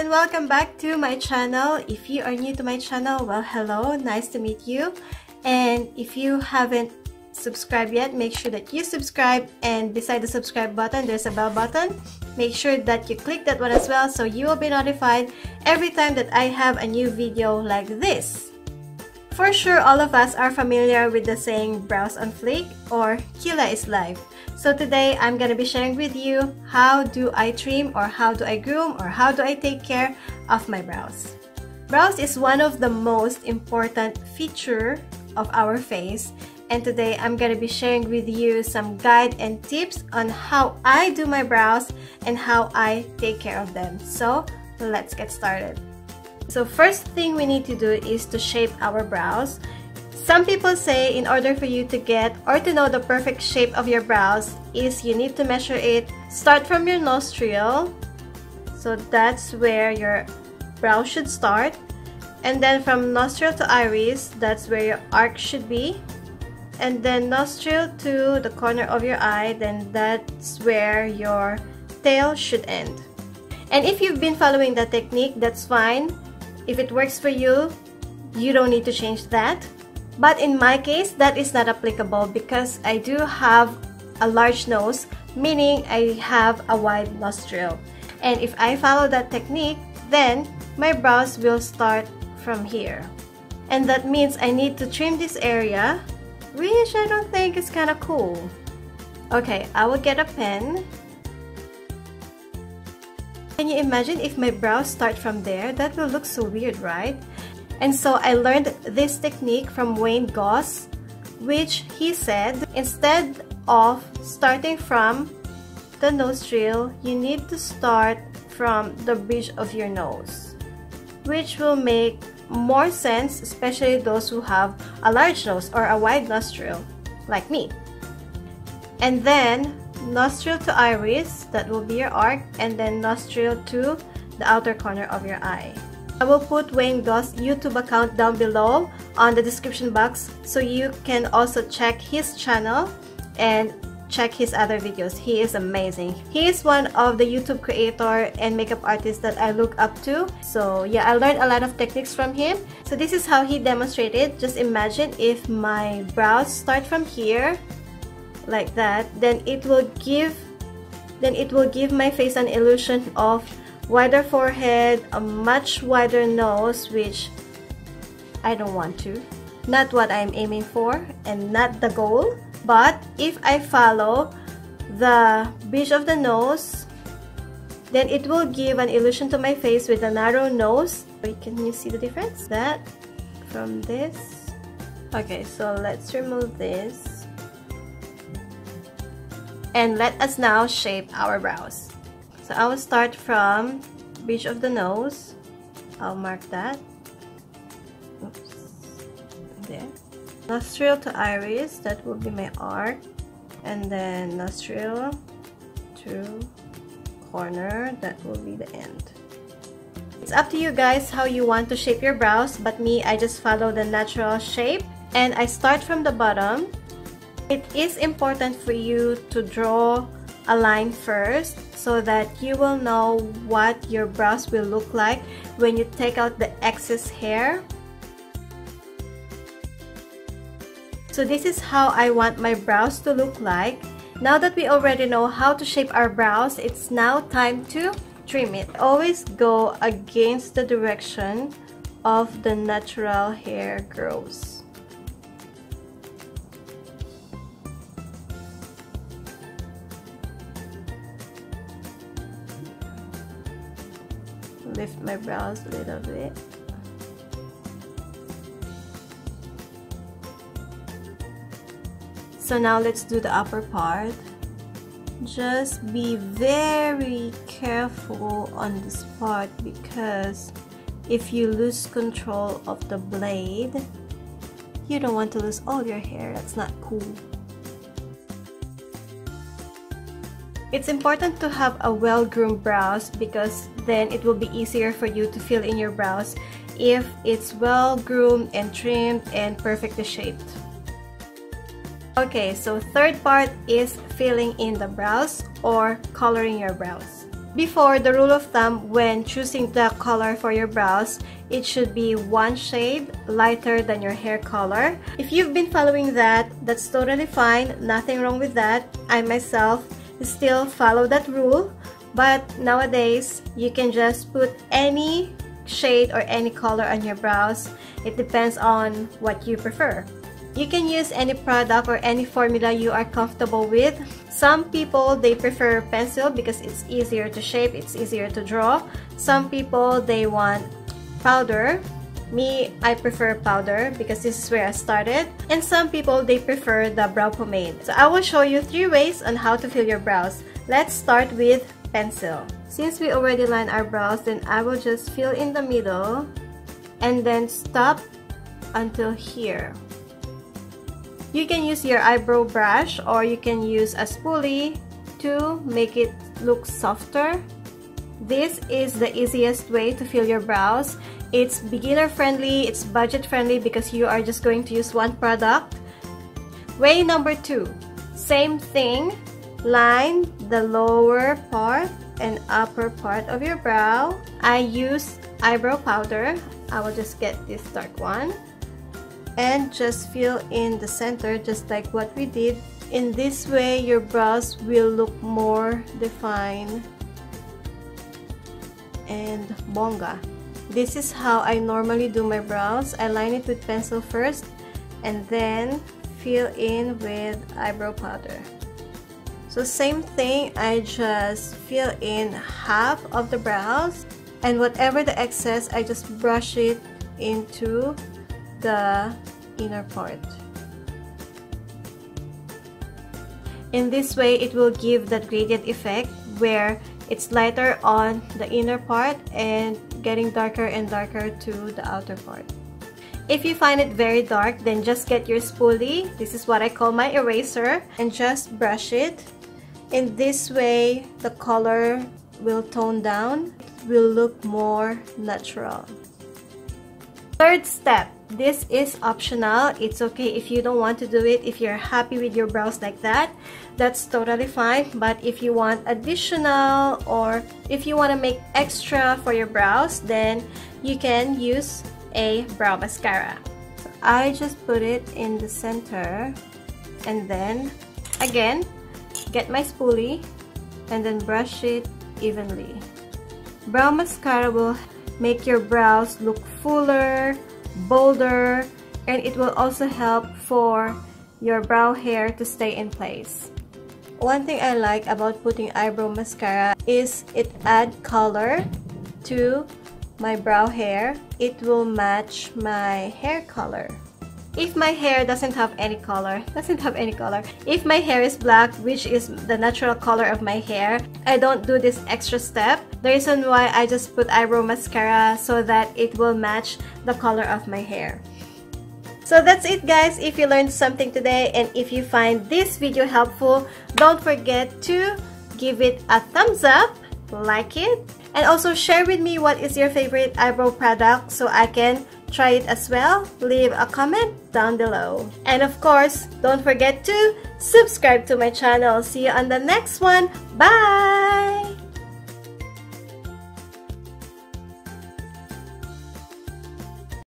and welcome back to my channel. If you are new to my channel, well, hello, nice to meet you. And if you haven't subscribed yet, make sure that you subscribe, and beside the subscribe button there's a bell button. Make sure that you click that one as well so you will be notified every time that I have a new video like this. For sure, all of us are familiar with the saying "brows on fleek" or "Kila is life." So today, I'm going to be sharing with you how do I trim, or how do I groom, or how do I take care of my brows. Brows is one of the most important feature of our face, and today I'm going to be sharing with you some guide and tips on how I do my brows and how I take care of them. So let's get started. So first thing we need to do is to shape our brows. Some people say in order for you to get or to know the perfect shape of your brows is you need to measure it. Start from your nostril, so that's where your brow should start, and then from nostril to iris, that's where your arc should be, and then nostril to the corner of your eye, then that's where your tail should end. And if you've been following that technique, that's fine. If it works for you, you don't need to change that. But in my case, that is not applicable because I do have a large nose, meaning I have a wide nostril. And if I follow that technique, then my brows will start from here. And that means I need to trim this area, which I don't think is kind of cool. Okay, I will get a pen. Can you imagine if my brows start from there? That will look so weird, right? And so I learned this technique from Wayne Goss, which he said, instead of starting from the nostril, you need to start from the bridge of your nose, which will make more sense, especially those who have a large nose or a wide nostril, like me. And then nostril to iris, that will be your arc, and then nostril to the outer corner of your eye. I will put Wayne Goss' YouTube account down below on the description box so you can also check his channel and check his other videos. He is amazing. He is one of the YouTube creator and makeup artists that I look up to. So yeah, I learned a lot of techniques from him. So this is how he demonstrated. Just imagine if my brows start from here like that, then it will give my face an illusion of wider forehead, a much wider nose, which I don't want to. Not what I'm aiming for and not the goal. But if I follow the bridge of the nose, then it will give an illusion to my face with a narrow nose. Wait, can you see the difference? That from this. Okay, so let's remove this. And let us now shape our brows. So I will start from bridge of the nose. I'll mark that. Oops. There. Nostril to iris, that will be my arc. And then nostril to corner, that will be the end. It's up to you guys how you want to shape your brows, but me, I just follow the natural shape. And I start from the bottom. It is important for you to draw a line first so that you will know what your brows will look like when you take out the excess hair. So this is how I want my brows to look like. Now that we already know how to shape our brows, it's now time to trim it. Always go against the direction of the natural hair growth. Lift my brows a little bit. So now let's do the upper part. Just be very careful on this part because if you lose control of the blade, you don't want to lose all your hair. That's not cool. It's important to have a well-groomed brows because then it will be easier for you to fill in your brows if it's well-groomed and trimmed and perfectly shaped. Okay, so third part is filling in the brows or coloring your brows. Before, the rule of thumb when choosing the color for your brows, it should be one shade lighter than your hair color. If you've been following that, that's totally fine. Nothing wrong with that. I myself still follow that rule. But nowadays, you can just put any shade or any color on your brows. It depends on what you prefer. You can use any product or any formula you are comfortable with. Some people, they prefer pencil because it's easier to shape, it's easier to draw. Some people, they want powder. Me, I prefer powder because this is where I started. And some people, they prefer the brow pomade. So I will show you 3 ways on how to fill your brows. Let's start with pencil. Since we already line our brows, then I will just fill in the middle and then stop until here. You can use your eyebrow brush or you can use a spoolie to make it look softer. This is the easiest way to fill your brows. It's beginner friendly, it's budget friendly because you are just going to use one product. Way number 2, same thing, line the lower part and upper part of your brow. I use eyebrow powder. I will just get this dark one. And just fill in the center just like what we did. In this way, your brows will look more defined and bongga. This is how I normally do my brows. I line it with pencil first and then fill in with eyebrow powder. So same thing, I just fill in half of the brows and whatever the excess, I just brush it into the inner part. In this way, it will give that gradient effect where it's lighter on the inner part and getting darker and darker to the outer part. If you find it very dark, then just get your spoolie. This is what I call my eraser, and just brush it. In this way, the color will tone down, it will look more natural. Third step, this is optional. It's okay if you don't want to do it. If you're happy with your brows like that, that's totally fine. But if you want additional or if you want to make extra for your brows, then you can use a brow mascara. So I just put it in the center and then again, get my spoolie and then brush it evenly. Brow mascara will make your brows look fuller, bolder, and it will also help for your brow hair to stay in place. One thing I like about putting eyebrow mascara is it adds color to my brow hair. It will match my hair color. If my hair doesn't have any color, if my hair is black, which is the natural color of my hair, I don't do this extra step. The reason why I just put eyebrow mascara so that it will match the color of my hair. So that's it, guys. If you learned something today and if you find this video helpful, don't forget to give it a thumbs up, like it, and also share with me what is your favorite eyebrow product so I can try it as well. Leave a comment down below. And of course, don't forget to subscribe to my channel. See you on the next one. Bye!